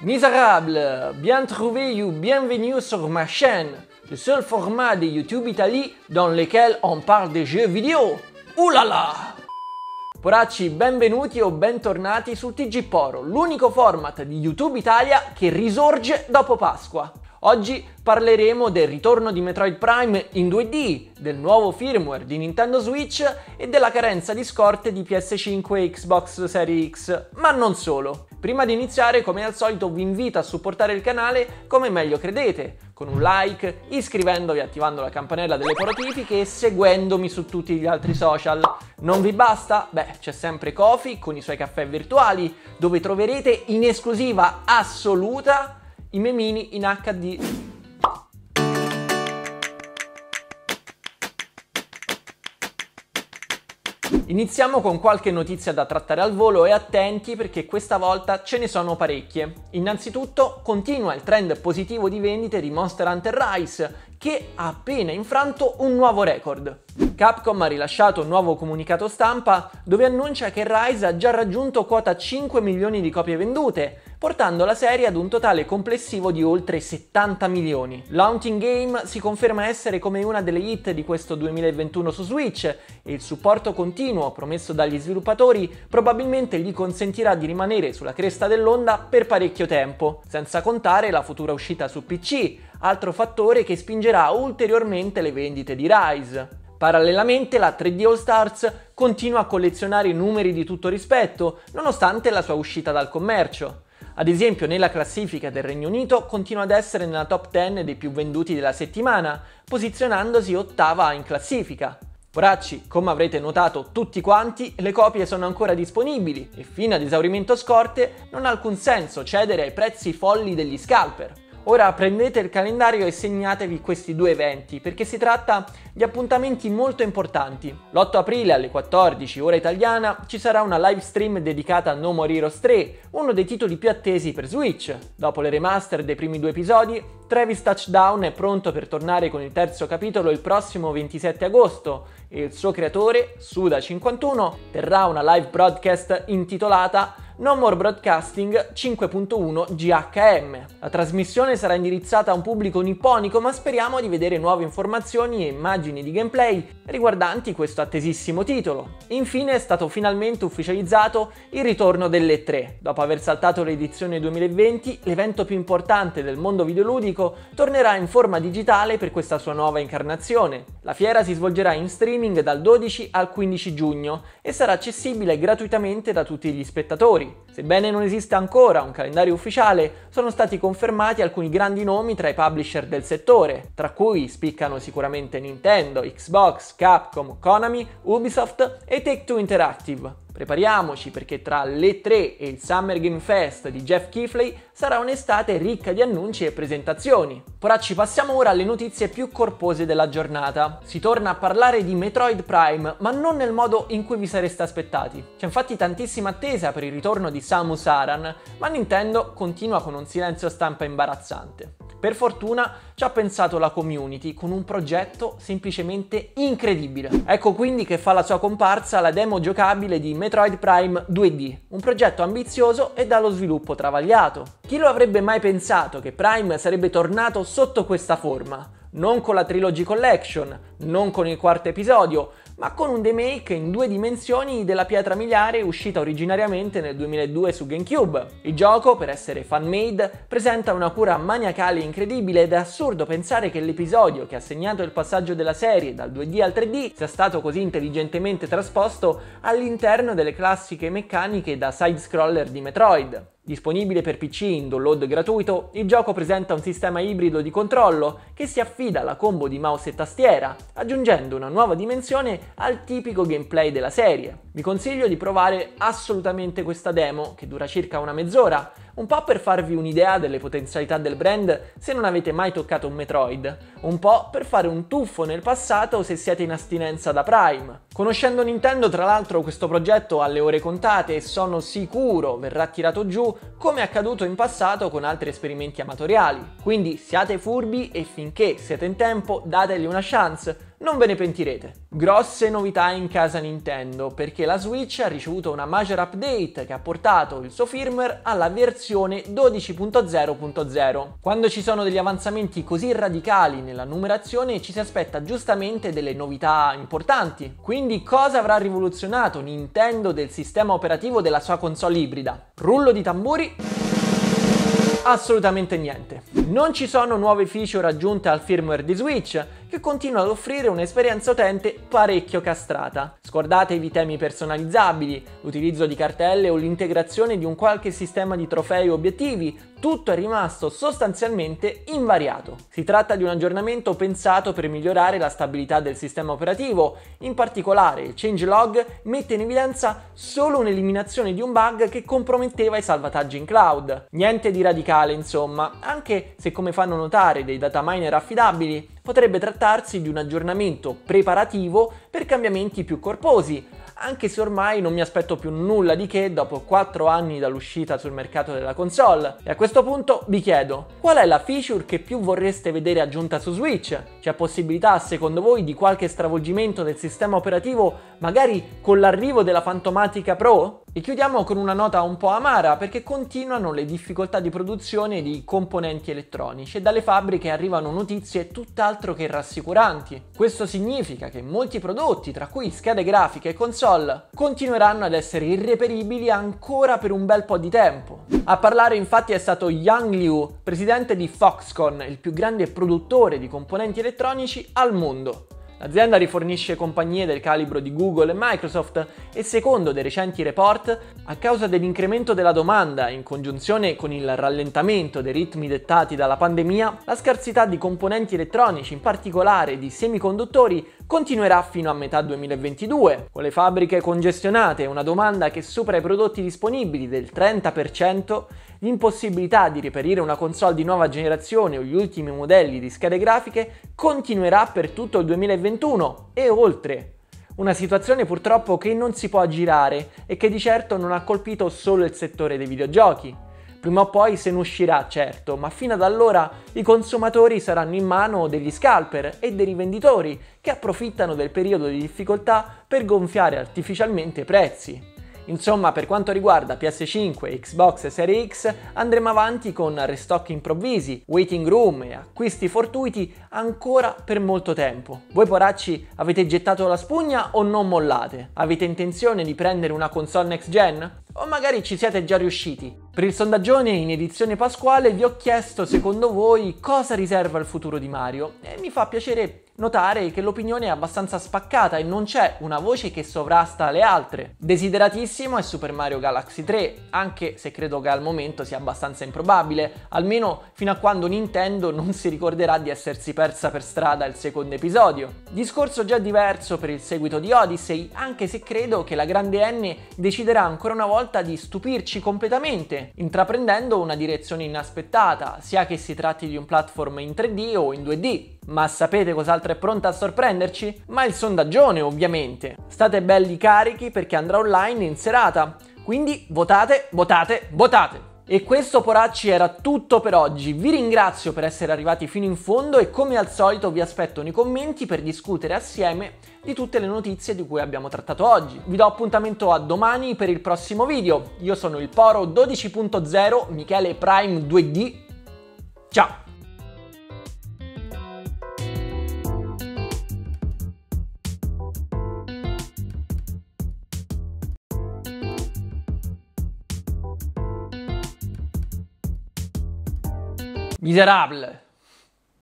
Miserables, bien trouvé ou bienvenue sur ma chaîne, le seul format de YouTube Italie dans lequel on parle des jeux vidéo. Oulala! Poracci, benvenuti o bentornati sul TG Poro, l'unico format di YouTube Italia che risorge dopo Pasqua. Oggi parleremo del ritorno di Metroid Prime in 2D, del nuovo firmware di Nintendo Switch e della carenza di scorte di PS5 e Xbox Series X, ma non solo. Prima di iniziare, come al solito, vi invito a supportare il canale come meglio credete, con un like, iscrivendovi, attivando la campanella delle notifiche e seguendomi su tutti gli altri social. Non vi basta? Beh, c'è sempre Ko-fi con i suoi caffè virtuali, dove troverete in esclusiva assoluta i memini in HD. Iniziamo con qualche notizia da trattare al volo e attenti perché questa volta ce ne sono parecchie. Innanzitutto continua il trend positivo di vendite di Monster Hunter Rise, che ha appena infranto un nuovo record. Capcom ha rilasciato un nuovo comunicato stampa dove annuncia che Rise ha già raggiunto quota 5 milioni di copie vendute, portando la serie ad un totale complessivo di oltre 70 milioni. L'Haunting Game si conferma essere come una delle hit di questo 2021 su Switch e il supporto continuo promesso dagli sviluppatori probabilmente gli consentirà di rimanere sulla cresta dell'onda per parecchio tempo, senza contare la futura uscita su PC, altro fattore che spingerà ulteriormente le vendite di Rise. Parallelamente la 3D All-Stars continua a collezionare numeri di tutto rispetto, nonostante la sua uscita dal commercio. Ad esempio nella classifica del Regno Unito continua ad essere nella top 10 dei più venduti della settimana, posizionandosi ottava in classifica. Poracci, come avrete notato tutti quanti, le copie sono ancora disponibili e fino ad esaurimento scorte non ha alcun senso cedere ai prezzi folli degli scalper. Ora prendete il calendario e segnatevi questi due eventi, perché si tratta di appuntamenti molto importanti. L'8 aprile alle 14 ora italiana ci sarà una live stream dedicata a No More Heroes 3, uno dei titoli più attesi per Switch. Dopo le remaster dei primi due episodi, Travis Touchdown è pronto per tornare con il terzo capitolo il prossimo 27 agosto e il suo creatore, Suda51, terrà una live broadcast intitolata No More Broadcasting 5.1GHM. La trasmissione sarà indirizzata a un pubblico nipponico, ma speriamo di vedere nuove informazioni e immagini di gameplay riguardanti questo attesissimo titolo. Infine è stato finalmente ufficializzato il ritorno delle 3. Dopo aver saltato l'edizione 2020, l'evento più importante del mondo videoludico tornerà in forma digitale per questa sua nuova incarnazione. La fiera si svolgerà in streaming dal 12 al 15 giugno e sarà accessibile gratuitamente da tutti gli spettatori. Sebbene non esista ancora un calendario ufficiale, sono stati confermati alcuni grandi nomi tra i publisher del settore, tra cui spiccano sicuramente Nintendo, Xbox, Capcom, Konami, Ubisoft e Take-Two Interactive. Prepariamoci perché tra le 3 e il Summer Game Fest di Geoff Keighley sarà un'estate ricca di annunci e presentazioni. Poracci, passiamo ora alle notizie più corpose della giornata. Si torna a parlare di Metroid Prime, ma non nel modo in cui vi sareste aspettati. C'è infatti tantissima attesa per il ritorno di Samus Aran, ma Nintendo continua con un silenzio stampa imbarazzante. Per fortuna ci ha pensato la community con un progetto semplicemente incredibile. Ecco quindi che fa la sua comparsa la demo giocabile di Metroid Prime 2D, un progetto ambizioso e dallo sviluppo travagliato. Chi lo avrebbe mai pensato che Prime sarebbe tornato sotto questa forma? Non con la Trilogy Collection, non con il quarto episodio, ma con un remake in due dimensioni della pietra miliare uscita originariamente nel 2002 su GameCube. Il gioco, per essere fan-made, presenta una cura maniacale incredibile ed è assurdo pensare che l'episodio che ha segnato il passaggio della serie dal 2D al 3D sia stato così intelligentemente trasposto all'interno delle classiche meccaniche da side-scroller di Metroid. Disponibile per PC in download gratuito, il gioco presenta un sistema ibrido di controllo che si affida alla combo di mouse e tastiera, aggiungendo una nuova dimensione al tipico gameplay della serie. Vi consiglio di provare assolutamente questa demo, che dura circa una mezz'ora, un po' per farvi un'idea delle potenzialità del brand se non avete mai toccato un Metroid, un po' per fare un tuffo nel passato se siete in astinenza da Prime. Conoscendo Nintendo, tra l'altro, questo progetto ha le ore contate e sono sicuro verrà tirato giù come è accaduto in passato con altri esperimenti amatoriali. Quindi siate furbi e finché siete in tempo dategli una chance, Non ve ne pentirete. Grosse novità in casa Nintendo, perché la Switch ha ricevuto una major update che ha portato il suo firmware alla versione 12.0.0. Quando ci sono degli avanzamenti così radicali nella numerazione ci si aspetta giustamente delle novità importanti. Quindi cosa avrà rivoluzionato Nintendo del sistema operativo della sua console ibrida? Rullo di tamburi? Assolutamente niente. Non ci sono nuove feature aggiunte al firmware di Switch, che continua ad offrire un'esperienza utente parecchio castrata. Scordatevi temi personalizzabili, l'utilizzo di cartelle o l'integrazione di un qualche sistema di trofei o obiettivi, tutto è rimasto sostanzialmente invariato. Si tratta di un aggiornamento pensato per migliorare la stabilità del sistema operativo, in particolare il changelog mette in evidenza solo un'eliminazione di un bug che comprometteva i salvataggi in cloud. Niente di radicale insomma, anche se come fanno notare dei dataminer affidabili, potrebbe trattarsi di un aggiornamento preparativo per cambiamenti più corposi, anche se ormai non mi aspetto più nulla di che dopo 4 anni dall'uscita sul mercato della console. E a questo punto vi chiedo, qual è la feature che più vorreste vedere aggiunta su Switch? C'è possibilità, secondo voi, di qualche stravolgimento del sistema operativo, magari con l'arrivo della fantomatica Pro? E chiudiamo con una nota un po' amara, perché continuano le difficoltà di produzione di componenti elettronici e dalle fabbriche arrivano notizie tutt'altro che rassicuranti. Questo significa che molti prodotti, tra cui schede grafiche e console, continueranno ad essere irreperibili ancora per un bel po' di tempo. A parlare infatti è stato Yang Liu, presidente di Foxconn, il più grande produttore di componenti elettronici al mondo. L'azienda rifornisce compagnie del calibro di Google e Microsoft e secondo dei recenti report, a causa dell'incremento della domanda in congiunzione con il rallentamento dei ritmi dettati dalla pandemia, la scarsità di componenti elettronici, in particolare di semiconduttori, continuerà fino a metà 2022, con le fabbriche congestionate e una domanda che supera i prodotti disponibili del 30%, l'impossibilità di reperire una console di nuova generazione o gli ultimi modelli di schede grafiche continuerà per tutto il 2021 e oltre. Una situazione purtroppo che non si può aggirare e che di certo non ha colpito solo il settore dei videogiochi. Prima o poi se ne uscirà, certo, ma fino ad allora i consumatori saranno in mano degli scalper e dei rivenditori che approfittano del periodo di difficoltà per gonfiare artificialmente i prezzi. Insomma, per quanto riguarda PS5 e Xbox Series X, andremo avanti con restock improvvisi, waiting room e acquisti fortuiti ancora per molto tempo. Voi poracci avete gettato la spugna o non mollate? Avete intenzione di prendere una console next gen? O magari ci siete già riusciti? Per il sondaggione in edizione pasquale vi ho chiesto secondo voi cosa riserva il futuro di Mario e mi fa piacere notare che l'opinione è abbastanza spaccata e non c'è una voce che sovrasta le altre. Desideratissimo è Super Mario Galaxy 3, anche se credo che al momento sia abbastanza improbabile, almeno fino a quando Nintendo non si ricorderà di essersi persa per strada il secondo episodio. Discorso già diverso per il seguito di Odyssey, anche se credo che la grande N deciderà ancora una volta di stupirci completamente, intraprendendo una direzione inaspettata, sia che si tratti di un platform in 3D o in 2D. Ma sapete cos'altro è pronta a sorprenderci? Ma il sondaggione, ovviamente. State belli carichi perché andrà online in serata, quindi votate, votate, votate! E questo, poracci, era tutto per oggi. Vi ringrazio per essere arrivati fino in fondo e come al solito vi aspetto nei commenti per discutere assieme di tutte le notizie di cui abbiamo trattato oggi. Vi do appuntamento a domani per il prossimo video. Io sono il Poro 12.0, Michele Prime 2D. Ciao! Miserable!